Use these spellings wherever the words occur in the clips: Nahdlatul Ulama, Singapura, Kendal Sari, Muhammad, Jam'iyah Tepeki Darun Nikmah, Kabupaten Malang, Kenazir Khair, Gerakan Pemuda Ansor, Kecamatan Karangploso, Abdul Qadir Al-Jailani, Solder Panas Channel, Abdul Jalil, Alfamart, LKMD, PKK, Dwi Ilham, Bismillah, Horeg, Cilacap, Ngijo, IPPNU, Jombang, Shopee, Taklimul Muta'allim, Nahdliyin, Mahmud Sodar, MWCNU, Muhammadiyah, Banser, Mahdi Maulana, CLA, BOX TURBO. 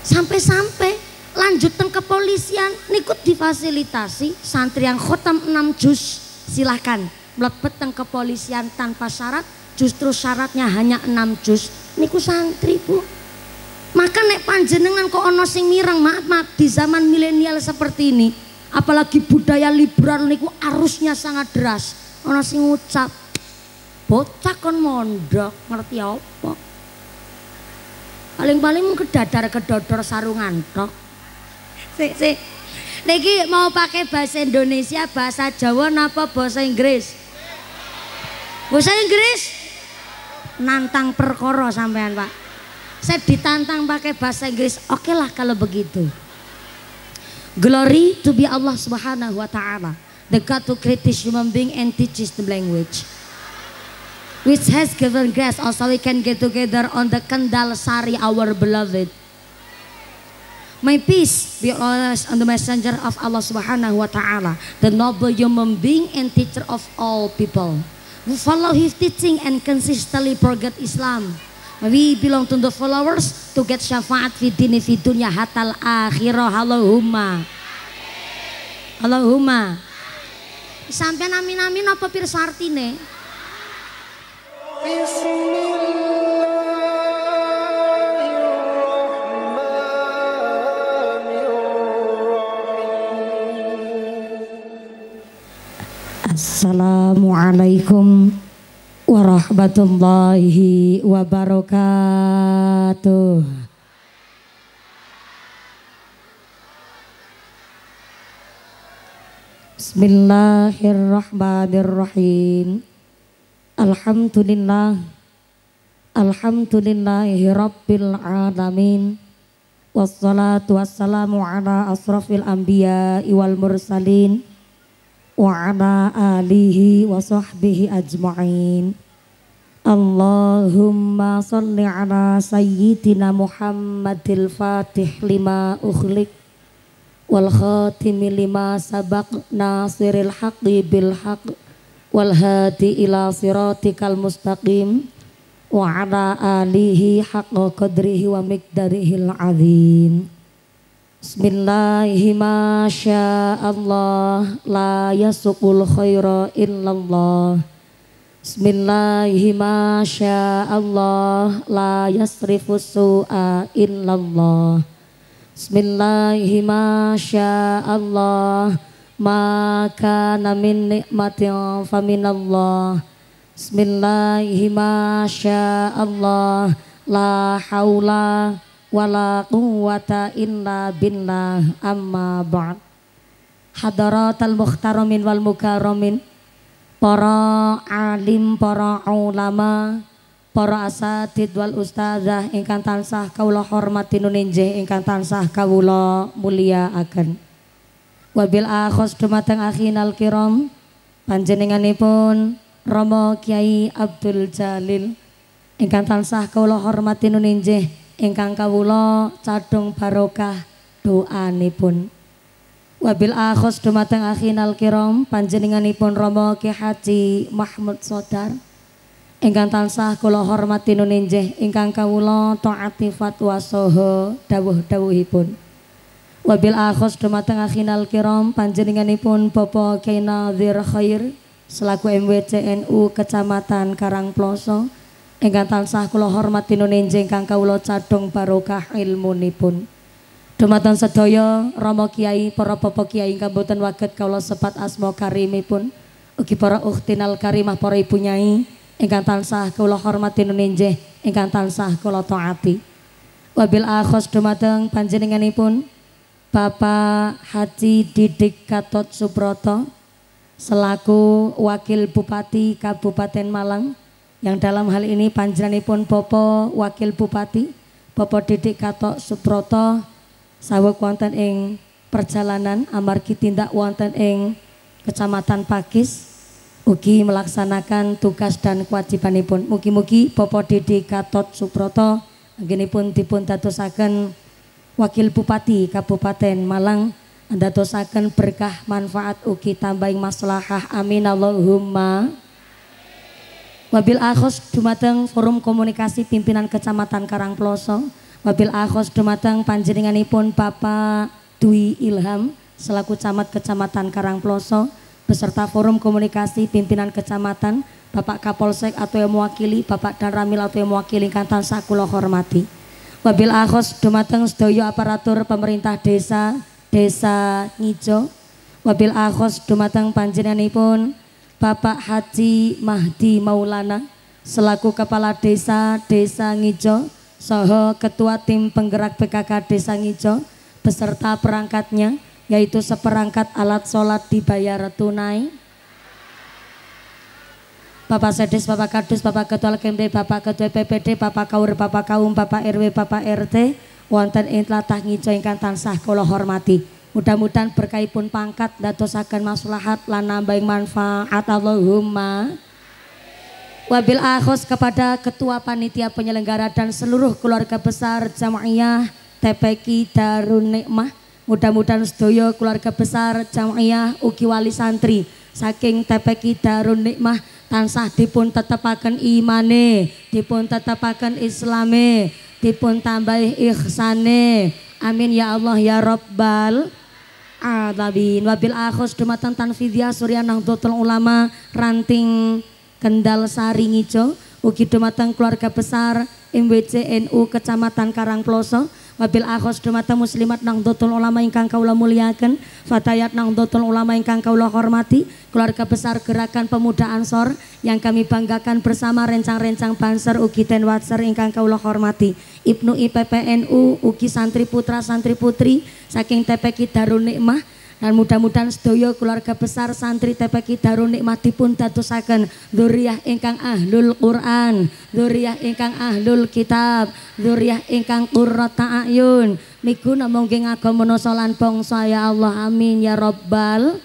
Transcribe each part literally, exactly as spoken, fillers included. Sampai-sampai lanjut teng kepolisian nikut difasilitasi santri yang khotam enam juz silahkan mlebet teng kepolisian tanpa syarat, justru syaratnya hanya enam juz. Niku santri Bu. Maka nek panjenengan kok ono sing mireng, maaf maaf di zaman milenial seperti ini, apalagi budaya liberal niku arusnya sangat deras. Ono sing ngucap bocah kon mondok ngerti apa? Paling-paling mung kedadar-kedodor sarungan tok. Sik sik. Niki mau pakai bahasa Indonesia, bahasa Jawa napa bahasa Inggris? Bahasa Inggris? Nantang perkara sampean, Pak. Saya ditantang pakai bahasa Inggris. Oke lah kalau begitu. Glory to be Allah Subhanahu wa taala, the God who creates human being and teaches the language, which has given grace also we can get together on the Kendal Sari our beloved. May peace be always on the messenger of Allah Subhanahu wa ta'ala, the noble human being and teacher of all people. We follow his teaching and consistently forget Islam. We belong to the followers to get syafaat fi dini fi dunya hatal akhirah. Allahumma Allahumma sampai amin-amin apa pirsa artine? Bismillahirrahmanirrahim. Assalamualaikum warahmatullahi wabarakatuh. Bismillahirrahmanirrahim. Alhamdulillah, alhamdulillahi rabbil alamin, wassalatu wassalamu ala asrafil anbiya wal mursalin, wa ala alihi wa sahbihi ajma'in. Allahumma salli ala sayyidina Muhammadil fatih lima ukhliq, wal khatimi lima sabaq, nasiril haqqi bil haqq, wal hadi ila siratikal mustaqim, wa ala alihi haqqa qadrihi wa miqdarihil azim. Bismillahi ma sya'allah, la yasukul khaira illallah. Bismillahi ma sya'allah, la yasrifus su'a illallah. Bismillahi ma sya'allah, maka namin nikmatin faminallah. Bismillahi ma sya'allah, la haula wa la quwwata illa billah. Amma ba'd. Hadaratul mukhtaramin wal mukarramin, para alim, para ulama, para asatid wal ustazah ingkang tansah kawula hormati nuninjih, ingkang tansah kawula mulyakaken. Wabil akhos dumateng akhinal kiram, panjenenganipun Rama Kyai Abdul Jalil ingkang tansah kawula hormati nuninjih, ingkang kawula cadhung barokah doanipun. Wabil akhos dumateng akhinal kiram, panjenenganipun Rama Kyai Haji Mahmud Sodar ingkang tansah kawula hormati nuninjih, ingkang kawula taati fatwa saha dawuh-dawuhipun. Wabil akhos dumateng akhinal kiram, panjenenganipun Bapak Kyai Kenazir Khair selaku M W C N U Kecamatan Karangploso ingkang tansah kula hormati nuninjih, ingkang kawula cadhung barokah ilmunipun. Dumateng sedaya Rama Kyai, para Bapak Kyai ingkang boten waget kawula sepat asma karimipun, ugi para ukhtinal karimah, para ibu nyai ingkang tansah kula hormati nuninjih, ingkang tansah kula taati. Wabil akhos dumateng panjenenganipun Bapak Haji Didik Gatot Subroto selaku Wakil Bupati Kabupaten Malang, yang dalam hal ini panjenenganipun Bapak Wakil Bupati Bapak Didik Gatot Subroto saweg wonten ing perjalanan amargi tindak wonten ing Kecamatan Pakis ugi melaksanakan tugas dan kewajibanipun. Mugi-mugi Bapak Didik Gatot Subroto anggenipun dipun dadosaken Wakil Bupati Kabupaten Malang, anda dosakan berkah manfaat ugi tambahin maslahah. Amin Allahumma. Wabil akhos dumateng Forum Komunikasi Pimpinan Kecamatan Karangploso, Wabil akhos dumateng panjenenganipun Bapak Dwi Ilham selaku Camat Kecamatan Karangploso beserta Forum Komunikasi Pimpinan Kecamatan, Bapak Kapolsek atau yang mewakili, Bapak dan Ramil atau yang mewakili ingkang tansah kula hormati. Wabil akhos dumateng sedaya aparatur pemerintah desa, Desa Ngijo. Wabil akhos dumateng panjenenganipun Bapak Haji Mahdi Maulana selaku Kepala Desa Desa Ngijo saha Ketua Tim Penggerak P K K Desa Ngijo beserta perangkatnya, yaitu seperangkat alat sholat dibayar tunai. Bapak Sedes, Bapak Kadus, Bapak Ketua L K M D, Bapak Ketua P P D, Bapak Kaur, Bapak Kaum, Bapak R W, Bapak R T, wonten ing tlatah Ngijo ingkang tansah kula hormati. Mudah-mudahan berkahipun pangkat dadosaken maslahat lan nambah manfaat. Allahumma. Wabil akhos kepada Ketua Panitia Penyelenggara dan seluruh keluarga besar Jam'iyah Tepeki Darun Nikmah. Mudah-mudahan sedaya keluarga besar Jam'iyah ugi wali santri saking Tepeki Darun Nikmah tansah dipun tetepaken imane, dipun tetepaken islame, dipun tambahi ihsane. Amin ya Allah ya Rabbal alamin. Wabil akhos dumateng Tanfidiyah Surya Nahdlatul Ulama ranting Kendal Sari Ngijo, ugi dumateng keluarga besar M W C N U Kecamatan Karangploso. Wabil akhos dumateng muslimat Nahdlatul Ulama ingkang kaula muliaken, fatayat Nahdlatul Ulama ingkang kaula hormati, keluarga besar Gerakan Pemuda Ansor yang kami banggakan bersama rencang-rencang banser ugi ten watser ingkang kaula hormati, Ibnu I P P N U ugi santri putra santri putri saking T P Q Darul Nikmah. Dan mudah-mudahan sedaya keluarga besar santri T P Q Darul Nikmah dipun dadosaken dzurriyah ingkang ahlul Quran, dzurriyah ingkang ahlul kitab, dzurriyah ingkang qurrata ayun, miguna mongke ngagamana salan bangsa ya Allah. Amin ya Rabbal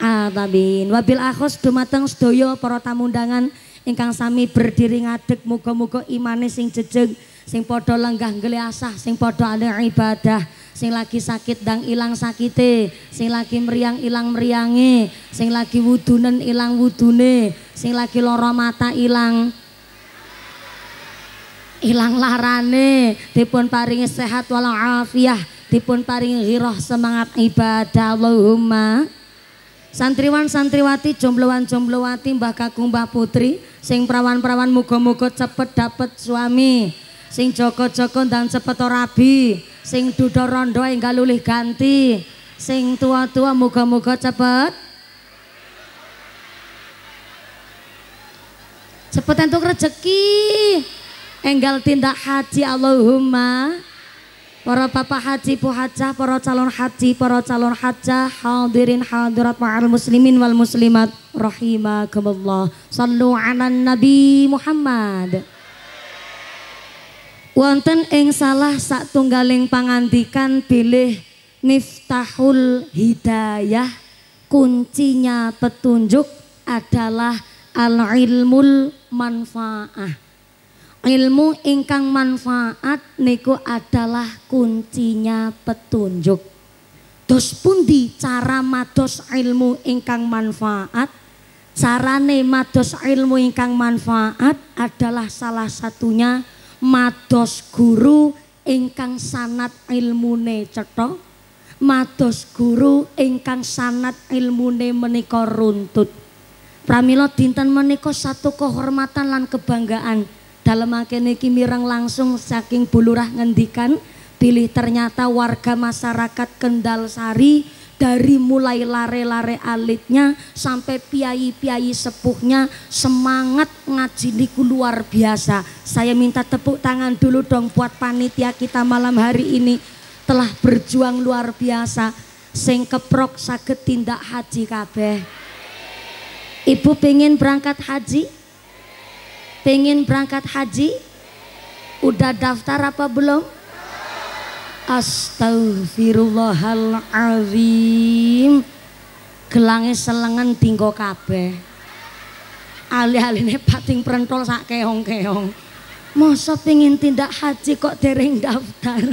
alamin. Wabil akhos dumateng sedaya para tamu undangan ingkang sami berdiri ngadeg, muga-muga imane sing jejeg, sing padha lenggah ngleasah, sing padha ale ibadah, sing lagi sakit dang ilang sakite, sing lagi meriang ilang meriange, sing lagi wudunen ilang wudune, sing lagi lara mata ilang ilang larane, dipun paringi sehat wal afiah, dipun paringi ghirah semangat ibadah. Allahumma. Santriwan santriwati, jombloan jomblowati, mbah kakung mbah putri, sing perawan-perawan muga-muga cepet dapet suami, sing joko-joko dan cepet rabi, sing duda rondo enggak lulih ganti, sing tua-tua muga-muga cepet cepet entuk rezeki enggal tindak haji. Allahumma. Para bapak haji, bu hajah, para calon haji, para calon hajah, hadirin hadirat ma'al muslimin wal muslimat rahimakumullah. Sallu ala nabi Muhammad. Wonten ing salah satunggaling pangandikan bilih miftahul hidayah, kuncinya petunjuk adalah al-ilmul manfaah. Ilmu ingkang manfaat niku adalah kuncinya petunjuk. Dos pundi cara mados ilmu ingkang manfaat? Carane mados ilmu ingkang manfaat adalah salah satunya mados guru ingkang sanad ilmune cetha, mados guru ingkang sanad ilmune menika runtut. Pramila dinten menika satu kehormatan lan kebanggaan dalemake niki mireng langsung saking bulurah ngendikan pilih ternyata warga masyarakat Kendal Sari dari mulai lare-lare alitnya sampai piai-piai sepuhnya, semangat ngaji niku luar biasa. Saya minta tepuk tangan dulu dong buat panitia kita malam hari ini, telah berjuang luar biasa. Sing keprok saged tindak haji kabeh. Ibu pengen berangkat haji? Pengen berangkat haji? Udah daftar apa belum? Astaghfirullahaladzim, gelange selengen dinggo kabeh, alih-alihnya pating prentol sak keong-keong. Masa pengin tindak haji kok dereng daftar?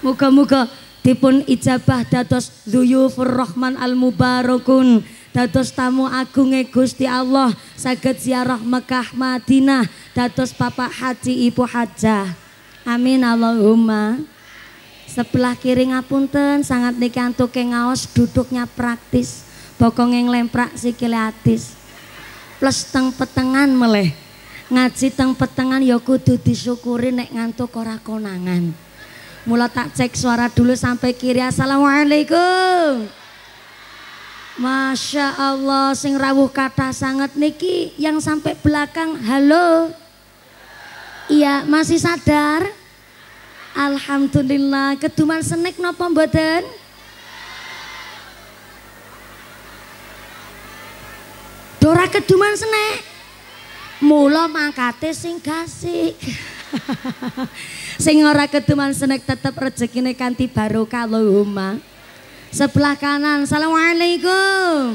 Muga-muga dipun ijabah dados dzuyufur rahman al-mubarakun, dados tamu agunge Gusti Allah, saged ziarah Mekah Madinah dados bapak haji ibu hajah. Amin Allahumma. Sebelah kiri ngapunten sangat nikantuk ngaos, duduknya praktis, bokong yang lemprak sikilatis. Plus teng petengan meleh. Ngaji teng petengan ya kudu disyukuri nek ngantuk ora konangan. Mula tak cek suara dulu sampai kiri. Assalamualaikum. Masya Allah, sing rawuh kata sangat niki yang sampai belakang. Halo. Iya, masih sadar? Alhamdulillah. Keduman senik napa mboten? Dora keduman senek. Mula mangkate sing gasik. Sing ora keduman senek tetep rezekine kanthi barokah Allahumma. Sebelah kanan, assalamualaikum.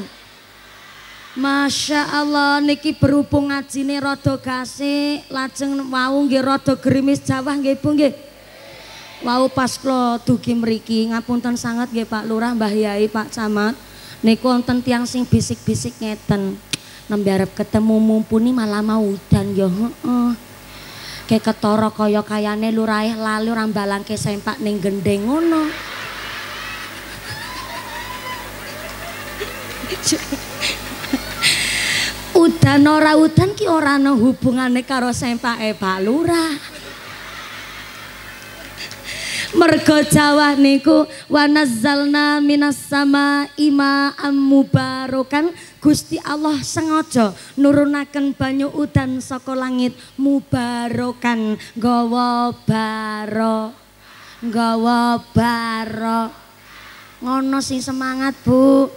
Masya Allah, niki berhubung ngajine rada gasik, lajeng wau nggih rada gerimis Jawa nggih Bu nggih. Wau pas kula dugi mriki, ngapunten sanget nggih Pak Lurah, Mbah Yai, Pak Camat. Niku wonten tiyang sing bisik-bisik ngeten. Nembe arep ketemu mumpuni malah mau udan ya heeh. Kek ketara kaya kayane lurae lali ora mbalangke sempak ning gendeng ngono. Udan ora udan ki ora ana hubungane karo sempake Pak Lurah. Mergo Jawa niku wanazzalna minas sama ima mubarakan, Gusti Allah sengaja nurunaken banyu udan saka langit mubarakan, nggawa baro nggawa baro. Ngono sing semangat Bu.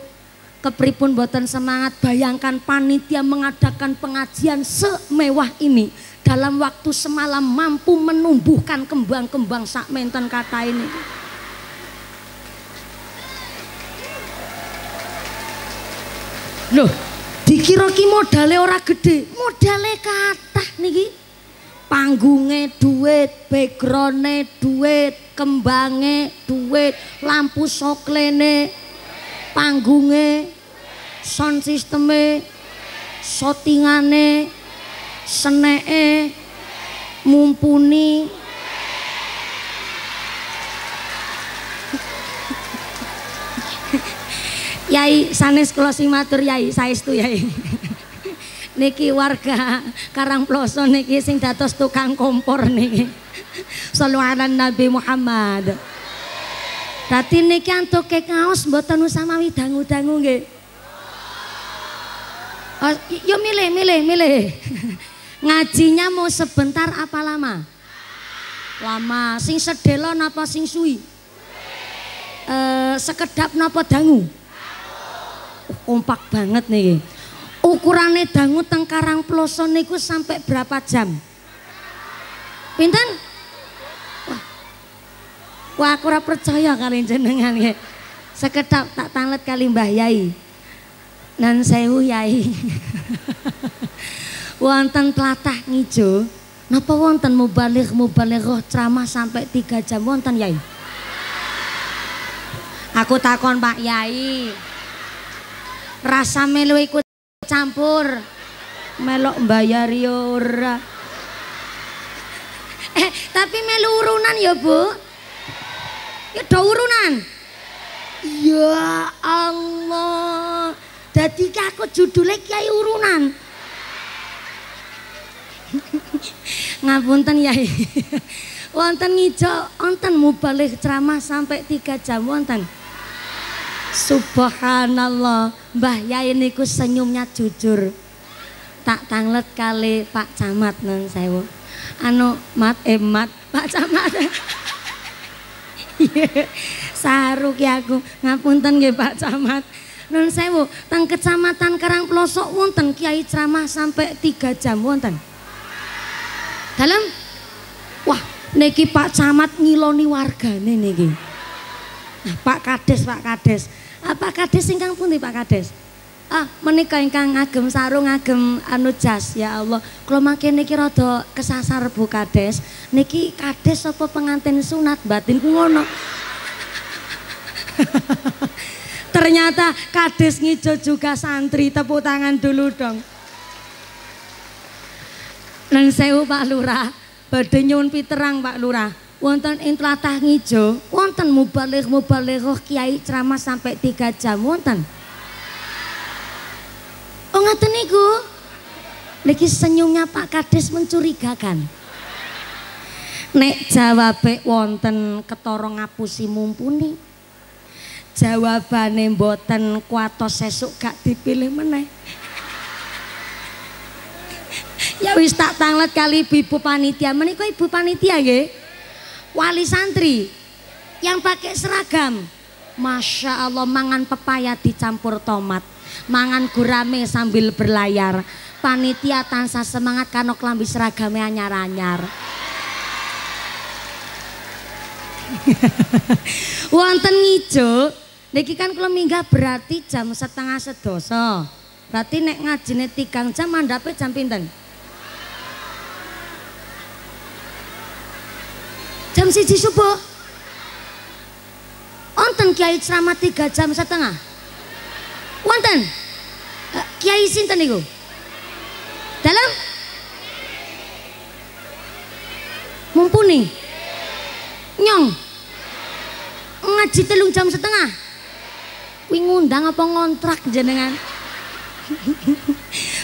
Kepripun boten semangat, bayangkan panitia mengadakan pengajian semewah ini dalam waktu semalam mampu menumbuhkan kembang-kembang sakmenten kata ini. Loh, dikira ki modale ora gede, modale kathah niki. Panggunge duit, backgroundnya duit, kembangnya duit, lampu soklene, panggungnya, sound sistemnya, shootingane, seneke, mumpuni. Yai sanes kula sing matur Yai, saestu Yai. Niki warga Karangploso niki sing dados tukang kompor niki. Shallallahu ala Nabi Muhammad. Dadi niki antuk kek ngaos mboten usah mawi dangu-dangu nggih. Oh, yo milih milih milih. Ngajinya mau sebentar apa lama? Lama. Sing sedelo napa sing suwi? Eh, sekedap napa dangu? Kompak banget niki. Ukurane dangu teng Karangploso niku sampai berapa jam? Pinten? Wah, aku ora percaya kali jenengan nggih. Sekedap tak talet kali Mbah Yai. Nan sewu Yai. Wonten tlatah ngijo, napa wonten mubaligh mubalighah ceramah sampai tiga jam wonten Yai? Aku takon Pak Yai. Rasa melu ikut campur. Melok mbayar yo ora. Eh, tapi melu urunan ya, Bu. Ya do urunan. Ya Allah. Dadi aku judulnya Kiai Urunan. Ngapunten Yai. Wonten ngijo, wonten mubaligh ceramah sampai tiga jam wonten. Subhanallah, Mbah Yai niku senyumnya jujur. Tak tanglet kali Pak Camat nun sewu. Anu mat emat eh, Pak Camat. Saru ki aku ngapunten nggih Pak Camat. Nun sewu, teng Kecamatan Karangploso wonten kiai ceramah sampai tiga jam wonten. Dalem. Wah, niki Pak Camat ngiloni wargane niki. Nah, Pak Kades, Pak Kades. Apa Kades ingkang pundi Pak Kades? Ah, menika ingkang ngagem sarung, ngagem anu jas ya Allah. Kula mangke niki rada kesasar Bu Kades. Niki Kades apa pengantin sunat batinku ngono. Ternyata Kades ngijo juga santri, tepuk tangan dulu dong. Nun sewu Pak Lurah, badhe nyuwun piterang Pak Lurah. Wonten ing tlatah Ngijo, wonten mubaligh-mubalighah kiai ceramah sampai tiga jam wonten. Oh ngaten niku. Niki senyumnya Pak Kades mencurigakan. Nek jawabe wonten ketara ngapusi mumpuni. Jawabane mboten kuatos sesuk gak dipilih meneh. Ya wis tak tanglet kali ibu panitia. Menika ibu panitia nggih. Wali santri yang pakai seragam. Masya Allah, mangan pepaya dicampur tomat. Mangan gurame sambil berlayar. Panitia tansah semangat kano klambi seragame anyar-anyar. Wonten Ngijo niki kan kula minggah berarti jam setengah sedoso. Berarti nek ngajine tigang jam mandhape jam pinten? Jam siji subuh. Wonten kiai ceramah tiga jam setengah. Wonten. Kiai sinten niku? Dalam? Mumpuni. Nyong. Ngaji telung jam setengah. Kuwi ngundang apa ngontrak jenengan?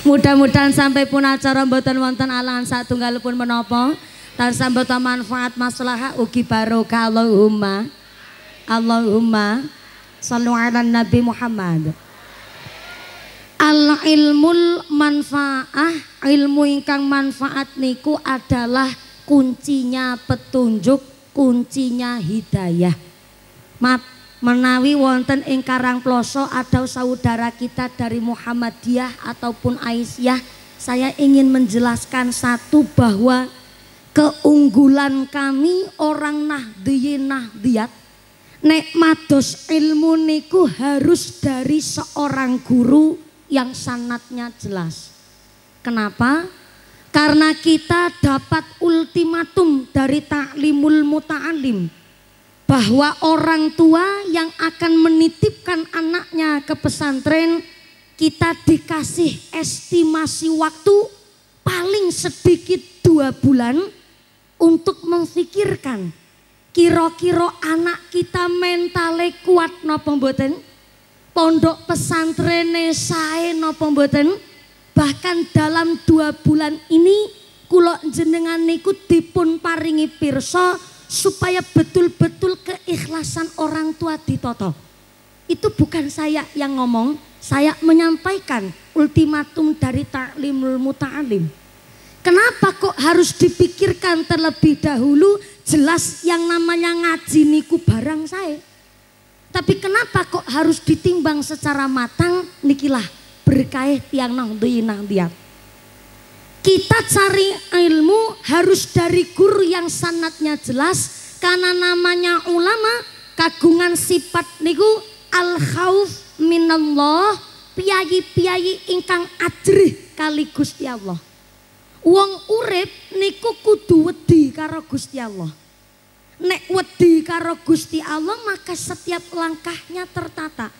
Mudah-mudahan sampai pun acara mboten wonten alahan satunggalipun menapa tansah boten manfaat maslahah ugi barokah Allahumma. Allahumma shallu ala Nabi Muhammad. Al ilmul manfaah, ilmu ingkang manfaat niku adalah kuncinya petunjuk, kuncinya hidayah. Maaf, menawi wonten ing Karangploso ada saudara kita dari Muhammadiyah ataupun Aisyah, saya ingin menjelaskan satu bahwa keunggulan kami orang Nahdliyin Nahdliyat, nek mados ilmu niku harus dari seorang guru yang sanatnya jelas. Kenapa? Karena kita dapat ultimatum dari Taklimul Muta'allim bahwa orang tua yang akan menitipkan anaknya ke pesantren, kita dikasih estimasi waktu paling sedikit dua bulan untuk memfikirkan kira-kira anak kita mentale kuat napa mboten, pondok pesantrene sae napa mboten. Bahkan dalam dua bulan ini kula jenengan niku dipun paringi pirsa supaya betul-betul keikhlasan orang tua ditoto. Itu bukan saya yang ngomong, saya menyampaikan ultimatum dari Taklimul Muta'allim. Kenapa kok harus dipikirkan terlebih dahulu? Jelas yang namanya ngaji niku barang saya, tapi kenapa kok harus ditimbang secara matang? Nikilah berkah tiang Nahdliyin Nahdliyat. Kita cari ilmu harus dari guru yang sanatnya jelas, karena namanya ulama kagungan sifat niku al khauf minallah, piyayi-piyayi ingkang ajrih kali Gusti Allah. Wong urip niku kudu wedi karo Gusti Allah. Nek wedi karo Gusti Allah maka setiap langkahnya tertata.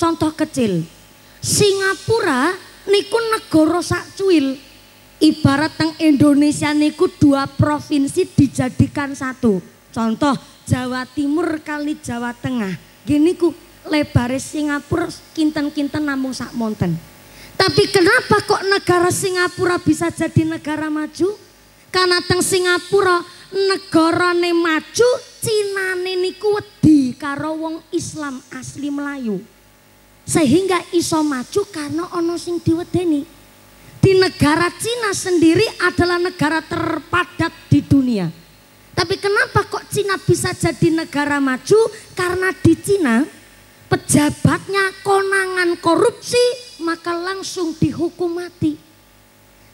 Contoh kecil, Singapura niku negara sak cuil. Ibarat teng Indonesia niku dua provinsi dijadikan satu. Contoh Jawa Timur kali Jawa Tengah. Gini ku lebare Singapura kinten-kinten namung sak monten. Tapi kenapa kok negara Singapura bisa jadi negara maju? Karena teng Singapura negarane maju, cinane niku wedi karo wong Islam asli Melayu. Sehingga iso maju karena ono sing diwedeni. Di negara Cina sendiri adalah negara terpadat di dunia. Tapi kenapa kok Cina bisa jadi negara maju? Karena di Cina pejabatnya konangan korupsi maka langsung dihukum mati.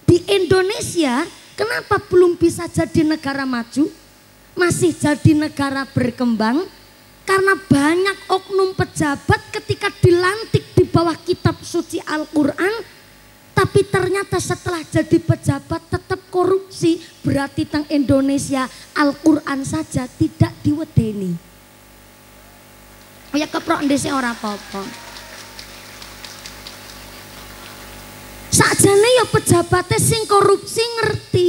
Di Indonesia kenapa belum bisa jadi negara maju? Masih jadi negara berkembang karena banyak oknum pejabat ketika dilantik di bawah kitab suci Al-Quran. Tapi ternyata setelah jadi pejabat tetap korupsi. Berarti teng Indonesia Al-Quran saja tidak diwedeni. Ya keprok ndese ora apa-apa. Sakjane ya pejabatnya sing korupsi ngerti.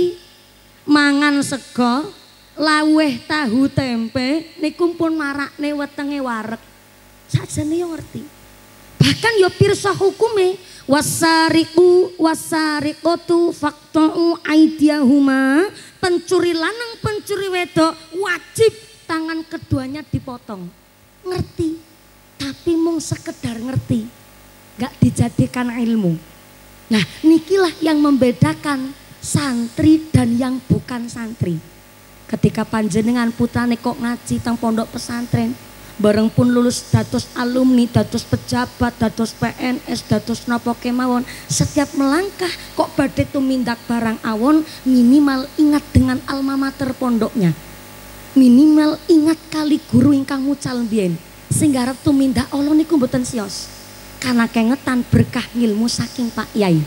mangan sego, laweh tahu tempe, niku pun marakne wetenge wareg. Sajane yo ngerti. Bahkan yo pirsa hukume, wasariku wasarikotu faqta'u aidiyahuma, pencuri lanang pencuri wedok wajib tangan keduanya dipotong. Ngerti, tapi mung sekedar ngerti, gak dijadikan ilmu. Nah, nikilah yang membedakan santri dan yang bukan santri. Ketika panjenengan putrane kok ngaji teng pondok pesantren, bareng pun lulus dados alumni, dados pejabat, dados P N S, dados napa kemawon, setiap melangkah kok badhe tumindak barang awon, minimal ingat dengan alma mater pondoknya, minimal ingat kali guru ingkang mucal mbiyen, sing arep tumindak Allah niku mboten sios, karena kengetan berkah ilmu saking Pak Yai.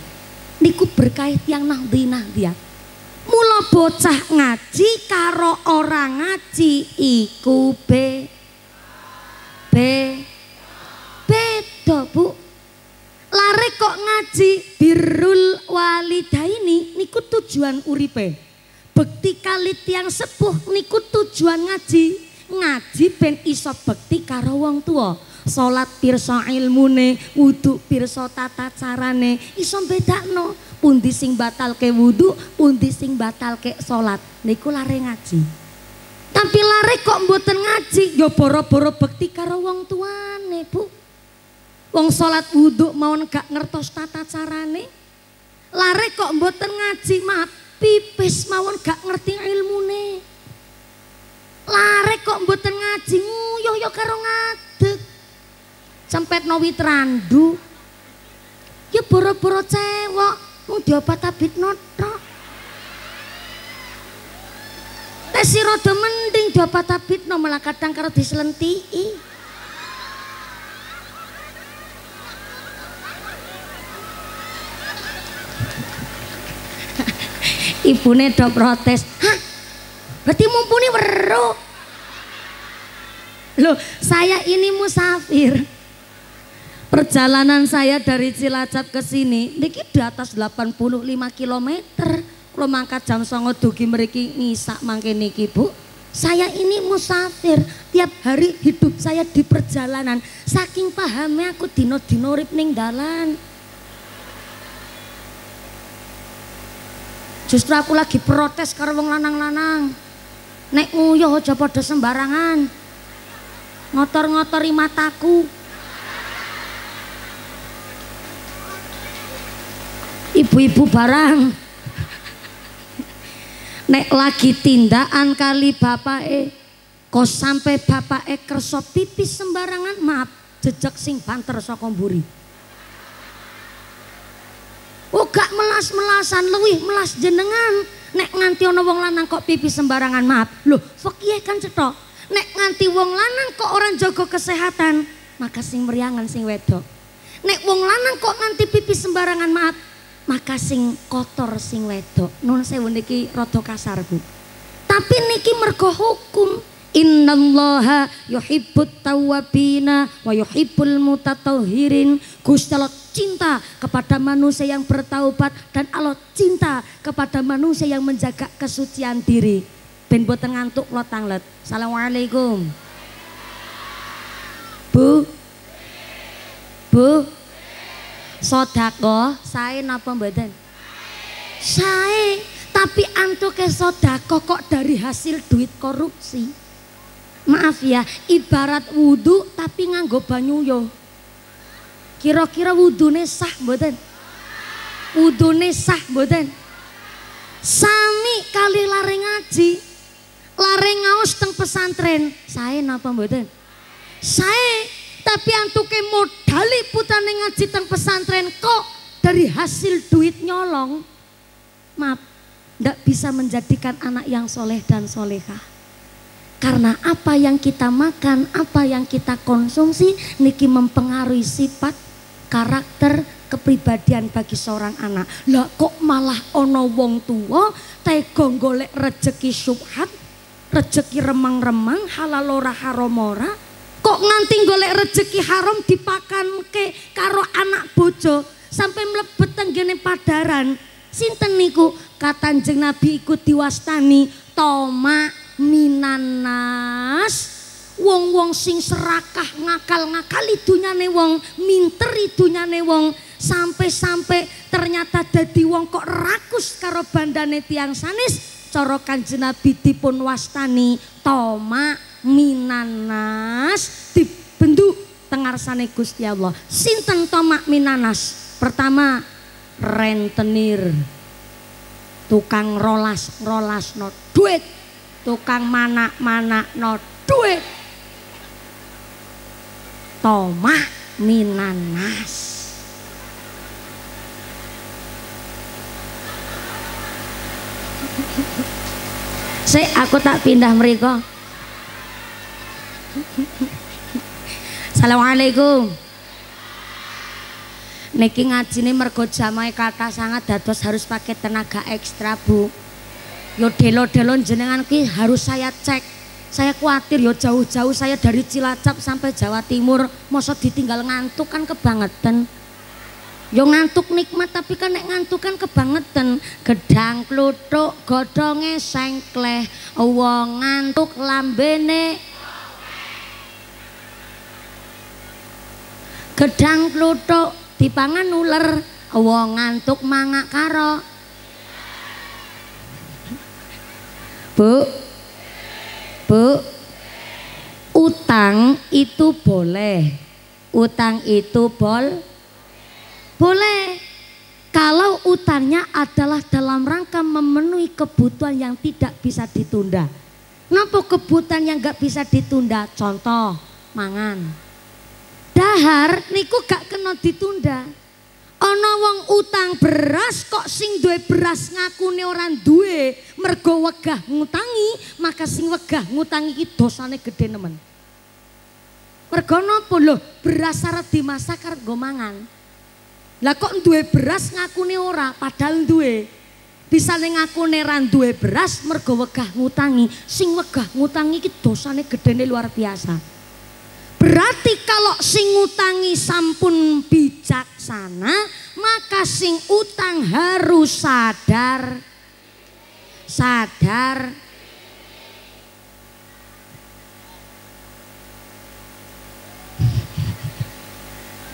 Niku berkait yang nahdi nahdiyah. Mula bocah ngaji karo orang ngaji iku be be beda, Bu. Lare kok ngaji birrul walidaini niku tujuan uripe. Bekti kali tiyang sepuh niku tujuan ngaji. Ngaji ben iso bekti karo wong tua. Salat pirsa ilmune, wudu pirsa tata carane, iso bedakno pundi sing batalke wudu, pundi sing batalke salat. Niku lare ngaji. Tapi lare kok mboten ngaji, ya boro-boro bekti karo wong tuane, Bu. Wong salat wudu mawon gak ngertos tata carane. Lare kok mboten ngaji, maaf, pipis mawon gak ngerti ilmune. Lare kok mboten ngaji, nguyuh ya karo ngadeg. Cempet no wit randu, ya boro-boro cewek, mau diobat tabit notok. Tesi rodo mending diobat tabit no malah kadang karo diselentii. Ibune do protes, hah? Berarti mumpuni weruh. Loh, saya ini musafir. Perjalanan saya dari Cilacap ke sini niki di atas delapan puluh lima kilometer. Kalau mangkat jam songo dugi meriki ngisak mangke niki, Bu. Saya ini musafir, tiap hari hidup saya di perjalanan. Saking pahamnya aku dino-dino rip ning dalan. Justru aku lagi protes karo wong lanang-lanang. Nek nguyuh aja padha sembarangan. Ngotor-ngotori mataku. Ibu-ibu barang nek lagi tindakan kali bapak e kok sampai bapak e kerso pipis sembarangan, maaf, jejak sing banter saka mburi. Oh, gak melas-melasan, luwih melas jenengan nek nganti ana wong lanang kok pipis sembarangan, maaf. Loh, fakih kan cetok, nek nganti wong lanang kok orang jaga kesehatan, maka sing meriangan sing wedok. Nek wong lanang kok nganti pipis sembarangan, maaf, maka sing kotor sing wedok. Nun sewu niki rada kasar, Bu. Tapi niki mergo hukum. Innallaha yuhibbut tawwabina wa yuhibbul mutatahhirin. Gusti Allah cinta kepada manusia yang bertaubat dan Allah cinta kepada manusia yang menjaga kesucian diri. Ben boten ngantuk lo tanglet. Assalamualaikum. Bu. Bu. Sodako, sae napa mboten? Sae, tapi antuke sodako kok dari hasil duit korupsi. Maaf ya, ibarat wudhu tapi nganggo banyu yo. Kira-kira wudhune sah mboten? Wudhune sah mboten? Sami kali lare ngaji, lare ngaos teng pesantren, sae napa mboten? Sae. Tapi antuke modali putane ngaji teng pesantren kok dari hasil duit nyolong, maaf, ndak bisa menjadikan anak yang soleh dan solehah. Karena apa yang kita makan, apa yang kita konsumsi niki mempengaruhi sifat, karakter, kepribadian bagi seorang anak. Lah kok malah ono wong tua tega golek rejeki syubhat, rejeki remang-remang, halal ora haram ora. Kok nganti golek rejeki haram dipakan ke karo anak bojo sampai mlebet tenggene padaran. Sinten niku katanjeng Nabi ikut diwastani toma minanas. Wong-wong sing serakah ngakal-ngakali dunyane wong, minteri dunyane wong, sampai-sampai ternyata dadi wong kok rakus karo bandane tiang sanes. Cara Kanjeng Nabi dipun wastani toma minanas, dibenduk tengarsane Gusti Allah. Sinten toma minanas? Pertama, rentenir, tukang rolas rolas no duit, tukang manak manak no duit. Toma minanas. Saya aku tak pindah mereka. Assalamualaikum. Niki ngaji ini mergo jamae kata sangat dados harus pakai tenaga ekstra, Bu. Yo delo-delo jenengan ki harus saya cek. Saya khawatir yo jauh-jauh saya dari Cilacap sampai Jawa Timur, mosok ditinggal ngantuk kan kebangetan. Yo ngantuk nikmat tapi kan nek ngantuk kan kebangetan. Gedang kluthuk godhonge sengkleh, wong ngantuk lambene. Gedang kluthuk dipangan uler, wong ngantuk mangak karo. Bu. Bu. Utang itu boleh. Utang itu bol boleh kalau utangnya adalah dalam rangka memenuhi kebutuhan yang tidak bisa ditunda. Kenapa kebutuhan yang nggak bisa ditunda? Contoh mangan. Dahar niku gak kena ditunda. Ana wong utang beras kok sing duwe beras ngakune ora duwe, mergo wegah ngutangi, maka sing wegah ngutangi iki dosane gede nemen. Mergo napa lho? Beras arep dimasak kanggo mangan. Lah kok duwe beras ngakune ora padahal duwe. Bisane ngakune ra duwe beras mergo wegah ngutangi. Sing wegah ngutangi iki dosane gedene luar biasa. Berarti kalau sing ngutangi sampun bijaksana, maka sing utang harus sadar. Sadar.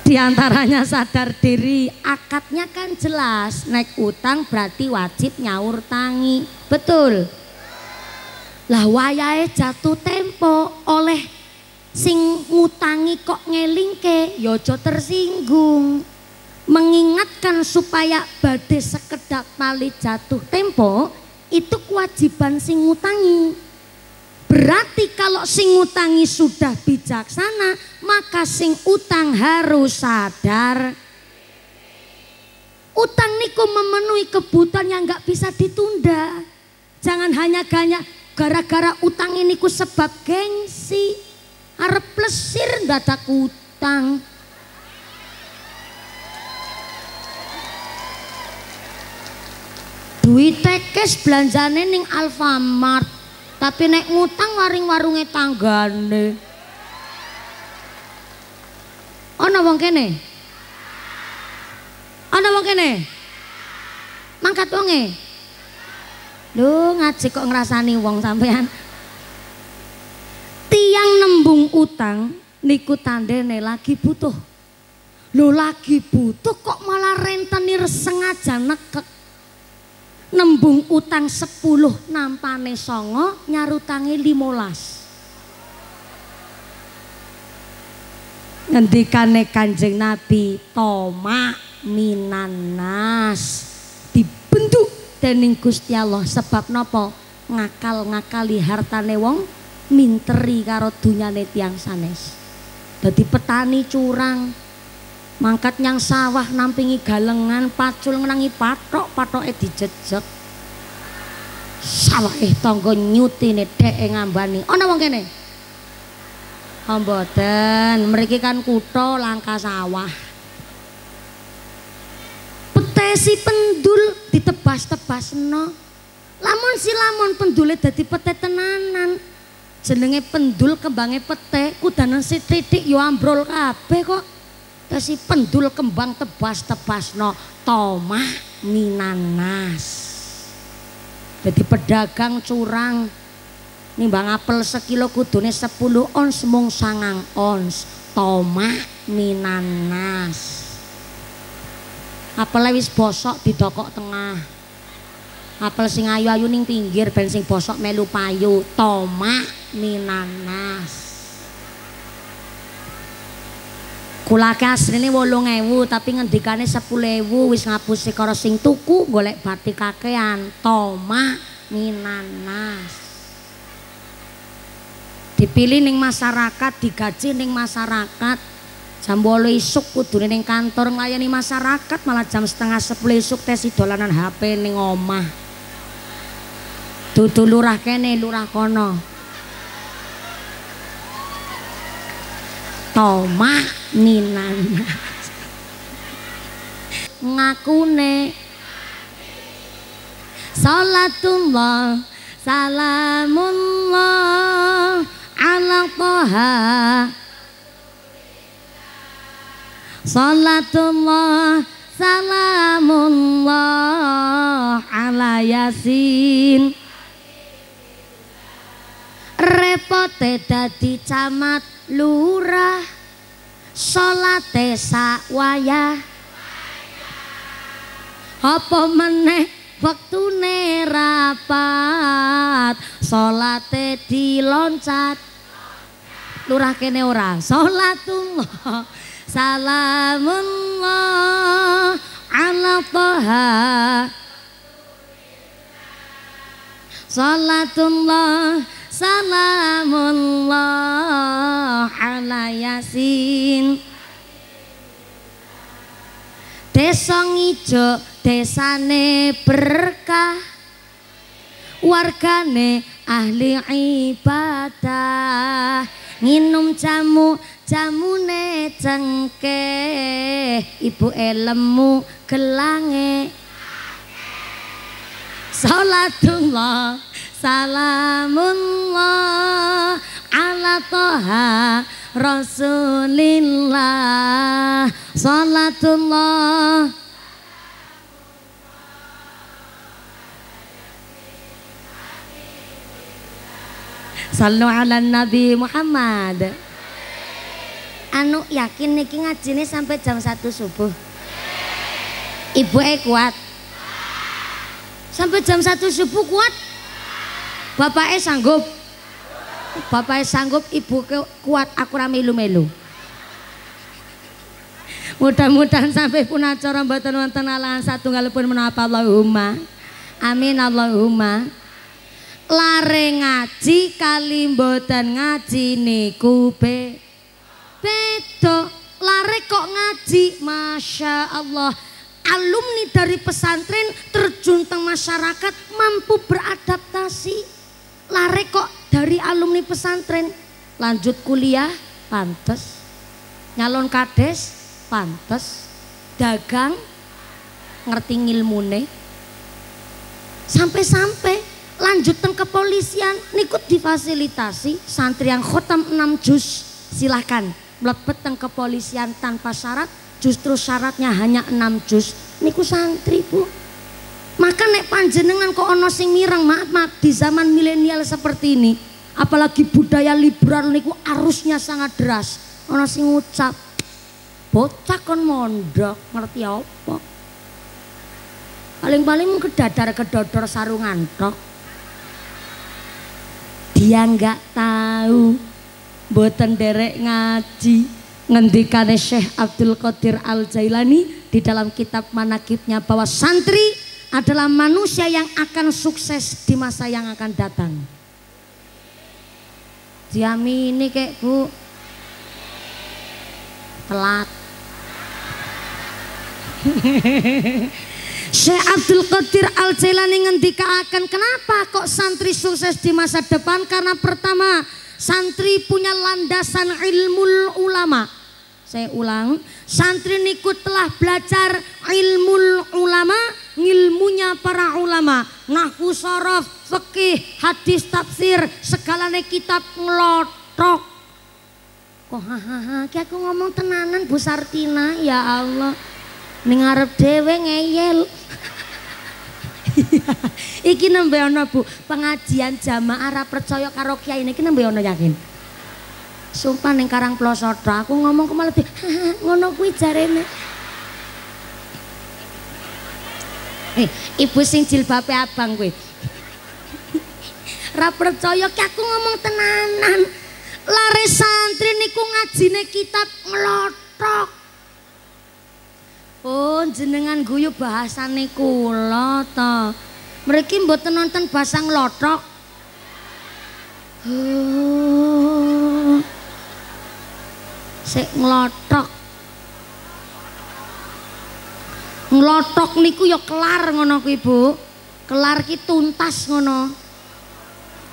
Di antaranya sadar diri, akadnya kan jelas, naik utang berarti wajib nyaur tangi, betul. Lah wayahe jatuh tempo oleh sing ngutangi kok ngelingke, ya aja tersinggung. Mengingatkan supaya badhe sekedhap malih jatuh tempo, itu kewajiban sing ngutangi. Berarti kalau sing utangi sudah bijaksana, maka sing utang harus sadar. Utang niku memenuhi kebutuhan yang nggak bisa ditunda. Jangan hanya ganya gara-gara utang ini ku sebab gengsi, arep plesir dadak utang. Duit tekes belanjane ning Alfamart. Tapi nek ngutang waring-warunge tanggane. Ana wong kene? Ana wong kene? Mangkat wonge? Lho ngaji kok ngrasani wong sampean. Tiang nembung utang niku tandene lagi butuh. Lho lagi butuh kok malah rentenir sengaja nekek. Nembung utang sepuluh nampane songo, nyarutangi limolas. Ngendikane Kanjeng Nabi toma minanas, dibentuk dening Gusti Allah. Sebab nopo? Ngakal-ngakali hartane wong, minteri karo dunyane tiyang sanes. Dadi petani curang, mangkat nyang sawah nampingi galengan, pacul ngenangi patok, patoke dijejeg. Salah eh tangga nyutine dheke ngambani. Ana wong kene? Mboten, mriki kan kutha langka sawah. Petesi pendul ditebas-tebasno. Lamun si lamun pendule dadi pete tenanan. Jenenge pendul kembange pete, kudanan sithik yo ambrol kabeh kok. si pendul kembang tebas tebas no tomah ninanas. Jadi pedagang curang nimbang apel sekilo kudune sepuluh ons mung sangang ons tomah ninanas. Apel wis bosok didokok tengah. Apel sing ayu-ayu ning pinggir ben sing bosok melu payu tomah ninanas. Kulake asline wolung ewu tapi ngendikane sepuluh ewu wis ngapusi karo sing tuku golek batik kakean tomah ninanas. Dipilih ning masyarakat, digaji ning masyarakat. Jam wolu isuk kudune ning kantor nglayani masyarakat, malah jam setengah sepuluh isuk tesi dolanan H P ning omah. Dudu lurah kene, lurah kono. Tomah ninanas ngakune salatullah salamullah ala toha salatullah salamullah ala yasin. Repote dadi camat lurah salate sakwaya apa meneh wektune rapat salate diloncat lurah kene ora salatullah salamullah ala toha salatullah salamullah ala yasin. Desa ngijo desane berkah, wargane ahli ibadah, nginum jamu jamune cengkeh, ibu elemu gelange. Salatullah salamullah ala toha rasulillah. Salatullah sallu ala nabi Muhammad. Anu yakin niki ngajine sampai jam satu subuh. Ibu e kuat sampai jam satu subuh kuat, bapaknya sanggup, bapaknya sanggup, ibu kuat, aku ramelu-melu. Mudah-mudahan sampai pun acara mboten wonten alahan satunggalipun menapa Allahumma, amin Allahumma. Lare ngaji kali mboten ngaji niku be, beto, lare kok ngaji, masya Allah. Alumni dari pesantren terjun teng masyarakat mampu beradaptasi. Lare kok dari alumni pesantren lanjut kuliah pantes, nyalon kades pantes, dagang ngerti ngilmune, sampai-sampai lanjut teng kepolisian niku difasilitasi santri yang khotam enam juz silahkan mlebet teng kepolisian tanpa syarat. Justru syaratnya hanya enam juz. Niku santri bu. Maka nek panjenengan kok ono sing mireng, maaf maaf di zaman milenial seperti ini, apalagi budaya liberal niku arusnya sangat deras. Ono sing ngucap, bocah kon mondok ngerti apa? Paling-paling mung kedadar-kedodor sarungan tok. Dia nggak tahu, mboten derek ngaji. Ngendikane Syekh Abdul Qadir Al-Jailani di dalam kitab manakibnya bahwa santri adalah manusia yang akan sukses di masa yang akan datang. Diamini kek bu, telat. Syekh Abdul Qadir Al-Jailani ngendikakan kenapa kok santri sukses di masa depan, karena pertama santri punya landasan ilmu ulama. Saya ulang, santri niku telah belajar ilmu ulama, ilmunya para ulama, nahwu, sorof, fikih, hadis, tafsir, segalane kitab ngelotok. Kok hahaha, ki aku ngomong tenanan Bu Sartina, ya Allah. Ning arep dhewe ngeyel. Iki nembe ana Bu, pengajian jamaah ra percaya karo kiai niki nembe ana yakin. Sumpah ning Karangploso aku ngomong ku malah ngono kuwi jarene. Eh, ibu sing jilbabe abang kuwi. Ra percaya ki aku ngomong tenanan. Lare santri niku ngajine kitab nglothok. Oh jenengan guyu bahasane kula ta. Mriki mboten nonton bahasa nglothok. Oh. Sik nglothok. Nglothok niku ya kelar ngono kuwi, Bu. Kelar ki tuntas ngono.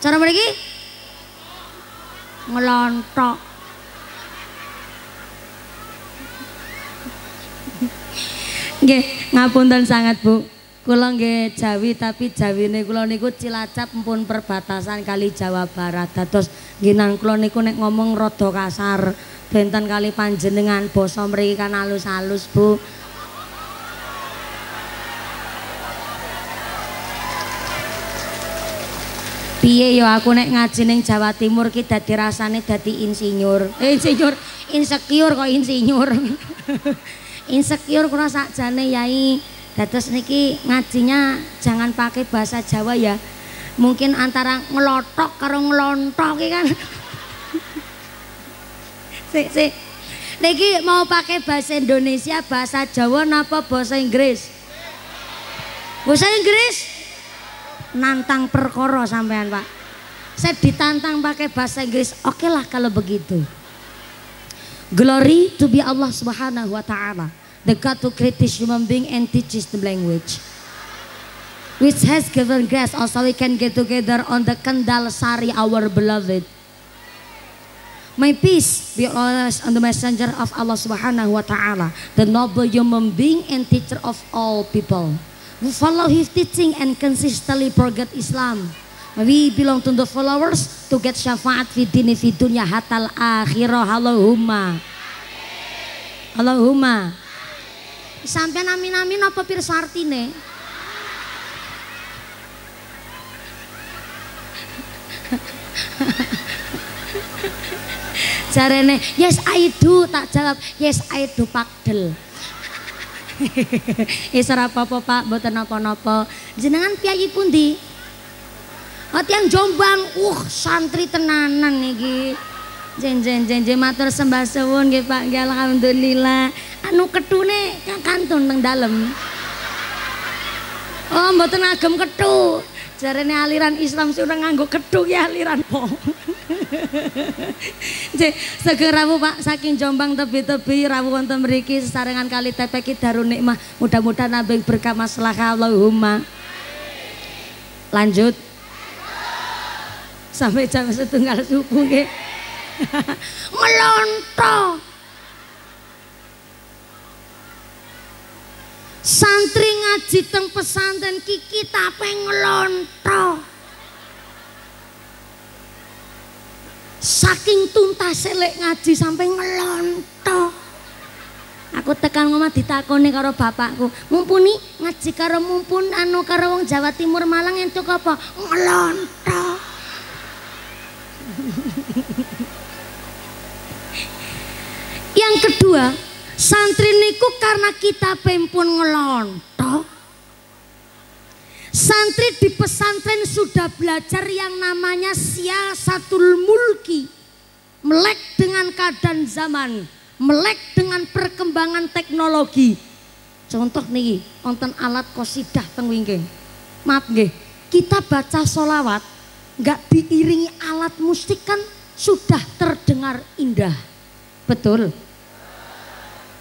Cara mriki ngelontok. Nggih, ngapunten sangat Bu. Kula nggih Jawi tapi jawine kula niku Cilacap mpun perbatasan kali Jawa Barat. Dados nggih kula niku nek ngomong rada kasar. Benten kali panjenengan basa mriki kan alus-alus, Bu. Piye yo aku nek ngaji ning Jawa Timur ki dadi rasane dadi insinyur. Eh, insinyur, insecure kok insinyur. Insecure kula sakjane yai. Dados niki ngajinya jangan pakai bahasa Jawa ya. Mungkin antara ngelotok karo ngelontok iki kan. Sik sik. Niki mau pakai bahasa Indonesia, bahasa Jawa napa bahasa Inggris? Bahasa Inggris nantang perkara sampean, Pak. Saya ditantang pakai bahasa Inggris. Oke lah kalau begitu. Glory to be Allah Subhanahu wa ta'ala, the God who creates human being and teaches the language, which has given grace also we can get together on the Kendal Sari our beloved. May peace be always on the messenger of Allah Subhanahu wa ta'ala, the noble human being and teacher of all people. We follow his teaching and consistently forget Islam. We belong to the followers to get syafaat fi dini fi dunya hatal akhirah. Allahumma Allahumma sampai amin-amin apa pirsa artine? Jarene yes I do tak jawab yes I do pakdel. Is ora apa-apa Pak mboten napa-napa. Jenengan piyayi pundi? Oh tiang Jombang, uh santri tenanan niki. Jen jen jen jen matur sembah suwun nggih Pak, nggih alhamdulillah. Anu ketune kang kantun nang dalem. Oh mboten agem kethu. Jarene aliran Islam surang nganggo kethu ya aliran po. Nggih, sugeng rawuh Pak saking Jombang tebi-tebi rawuh wonten mriki sesarengan kali T P Q Darun Nikmah. Mudah-mudahan ambing berkah maslahah Allahumma. Lanjut. Sampai jam setunggal subuh nggih. Melonto. Santri ngaji teng pesantren ki kitape ngelonto. Saking tuntas lek ngaji sampai ngelonto. Aku tekan ngomah ditakoni karo bapakku, "Mumpuni ngaji karo mumpun anu karo wong Jawa Timur Malang entuk apa?" Ngelonto. Yang kedua, santri niku karena kita pempun ngelontok. Santri di pesantren sudah belajar yang namanya siasatul mulki, melek dengan keadaan zaman, melek dengan perkembangan teknologi. Contoh nih, wonten alat qosidah teng wingking. Maaf nggih, kita baca solawat nggak diiringi alat musik kan sudah terdengar indah, betul?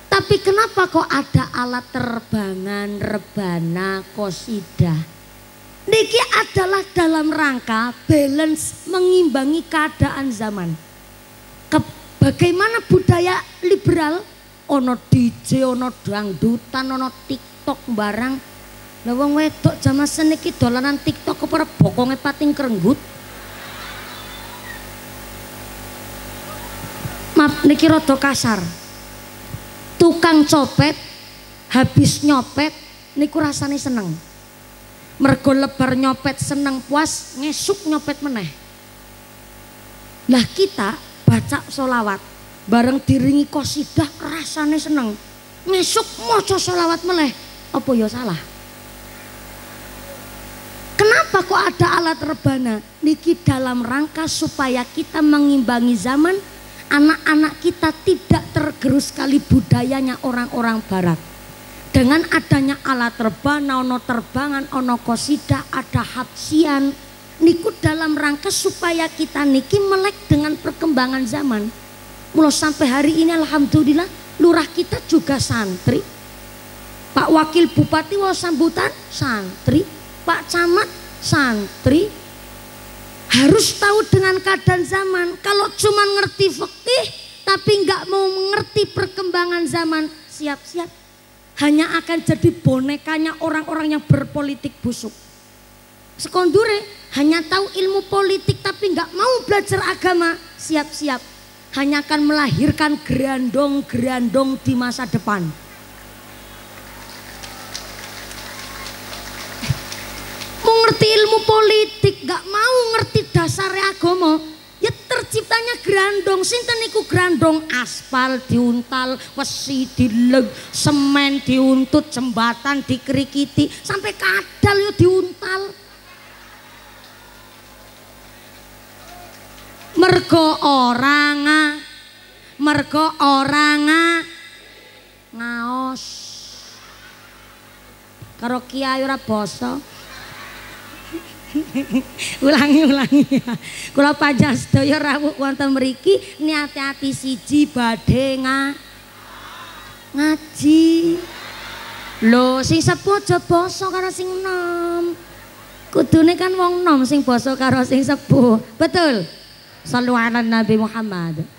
Tapi kenapa kok ada alat terbangan, rebana, qosidah? Niki adalah dalam rangka balance mengimbangi keadaan zaman. Ke, bagaimana budaya liberal? Ono D J, ono dangdutan, ono TikTok barang. Lah wong wedok jaman seniki dolanan TikTok apa bokonge pating krenggut. maaf niki rada kasar, tukang copet habis nyopet niku rasane seneng, mergo lebar nyopet seneng puas, ngesuk nyopet meneh. Lah kita baca sholawat bareng diringi qasidah rasane seneng, ngesuk maca sholawat meneh, apa ya salah? Kenapa kok ada alat rebana? Niki dalam rangka supaya kita mengimbangi zaman, anak-anak kita tidak tergerus kali budayanya orang-orang barat. Dengan adanya alat rebana, ono terbangan, ono qasidah, ada hapsian, niku dalam rangka supaya kita niki melek dengan perkembangan zaman. Mulai sampai hari ini alhamdulillah lurah kita juga santri, Pak Wakil Bupati wau sambutan santri, Pak Camat santri. Harus tahu dengan keadaan zaman. Kalau cuma ngerti fikih tapi nggak mau mengerti perkembangan zaman, siap-siap hanya akan jadi bonekanya orang-orang yang berpolitik busuk. Sekondure hanya tahu ilmu politik tapi nggak mau belajar agama, siap-siap hanya akan melahirkan gerandong-gerandong di masa depan. Ngerti ilmu politik, gak mau ngerti dasarnya agama, ya terciptanya grandong. Sinten niku grandong? Aspal diuntal, wesi dileg, semen diuntut, jembatan dikerikiti, sampai kadal yo diuntal. Mergo oranga, mergo oranga ngaos. Karo kiai ora basa. ulangi ulangi ya. Kula panjang sedaya rawuh wonten mriki niati-ati siji badhe nga, ngaji. Lho sing sepuh aja basa karo sing enom. Kudune kan wong enom sing basa karo sing sepuh. Betul. Sallu ala Nabi Muhammad.